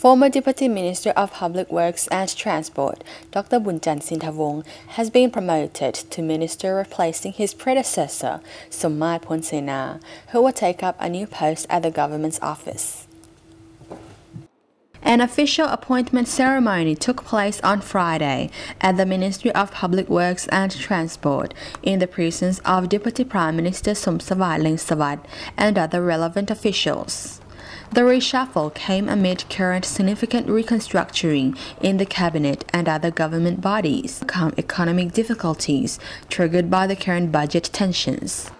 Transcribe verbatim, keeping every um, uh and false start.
Former Deputy Minister of Public Works and Transport, Doctor Bounchanh Sinthavong, has been promoted to minister, replacing his predecessor, Sommad Pholsena, who will take up a new post at the government's office. An official appointment ceremony took place on Friday at the Ministry of Public Works and Transport in the presence of Deputy Prime Minister Somsavat Lengsavad and other relevant officials. The reshuffle came amid current significant reconstructing in the cabinet and other government bodies, economic difficulties triggered by the current budget tensions.